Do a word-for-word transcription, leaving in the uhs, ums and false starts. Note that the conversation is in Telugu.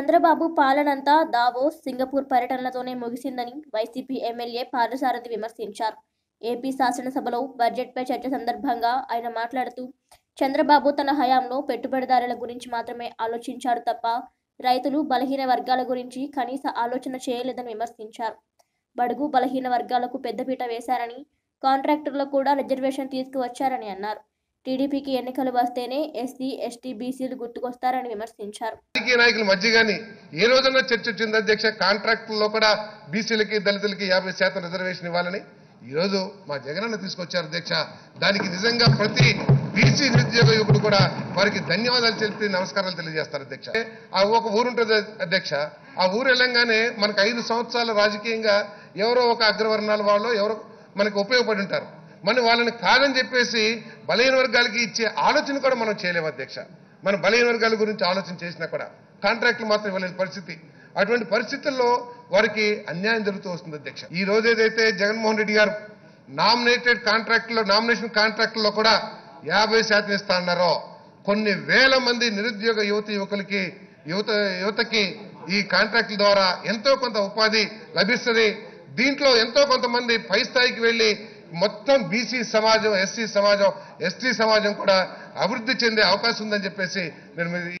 చంద్రబాబు పాలనంతా దావోస్, సింగపూర్ పర్యటనలతోనే ముగిసిందని వైసీపీ ఎమ్మెల్యే పార్థసారథి విమర్శించారు. ఏపీ శాసనసభలో బడ్జెట్పై చర్చ సందర్భంగా ఆయన మాట్లాడుతూ, చంద్రబాబు తన హయాంలో పెట్టుబడిదారుల గురించి మాత్రమే ఆలోచించారు తప్ప రైతులు, బలహీన వర్గాల గురించి కనీస ఆలోచన చేయలేదని విమర్శించారు. బడుగు బలహీన వర్గాలకు పెద్దపీట వేశారని, కాంట్రాక్టర్లు కూడా రిజర్వేషన్ తీసుకువచ్చారని అన్నారు. టీడీపీకి ఎన్నికలు వస్తేనే ఎస్సీ, ఎస్టీ, బీసీలు గుర్తుకొస్తారని విమర్శించారు. నాయకుల మధ్య గానీ ఏ రోజున చర్చ వచ్చింది అధ్యక్ష? కాంట్రాక్టుల్లో కూడా బీసీలకి, దళితులకి యాభై శాతం రిజర్వేషన్ ఇవ్వాలని ఈరోజు మా జగనన్న తీసుకొచ్చారు అధ్యక్ష. దానికి నిజంగా ప్రతి బీసీ నిరుద్యోగ యువకుడు కూడా వారికి ధన్యవాదాలు తెలిపి నమస్కారాలు తెలియజేస్తారు అధ్యక్ష. ఆ ఒక ఊరుంటుంది అధ్యక్ష, ఆ ఊరు వెళ్ళంగానే మనకు ఐదు సంవత్సరాల రాజకీయంగా ఎవరో ఒక అగ్రవర్ణాల వాళ్ళు ఎవరో మనకు ఉపయోగపడి ఉంటారు. మనం వాళ్ళని కాదని చెప్పేసి బలహీన వర్గాలకి ఇచ్చే ఆలోచన కూడా మనం చేయలేము అధ్యక్ష. మనం బలహీన వర్గాల గురించి ఆలోచన చేసినా కూడా కాంట్రాక్టులు మాత్రం ఇవ్వలేని పరిస్థితి. అటువంటి పరిస్థితుల్లో వారికి అన్యాయం జరుగుతూ వస్తుంది అధ్యక్ష. ఈ రోజు ఏదైతే జగన్మోహన్ రెడ్డి గారు నామినేటెడ్ కాంట్రాక్టుల్లో, నామినేషన్ కాంట్రాక్టుల్లో కూడా యాభై శాతం ఇస్తా అన్నారో, కొన్ని వేల మంది నిరుద్యోగ యువతి యువకులకి యువత యువతకి ఈ కాంట్రాక్టుల ద్వారా ఎంతో కొంత ఉపాధి లభిస్తుంది. దీంట్లో ఎంతో కొంతమంది పై స్థాయికి వెళ్ళి మొత్తం బీసీ సమాజం, ఎస్సీ సమాజం, ఎస్టీ సమాజం కూడా అభివృద్ధి చెందే అవకాశం ఉందని చెప్పేసి నేను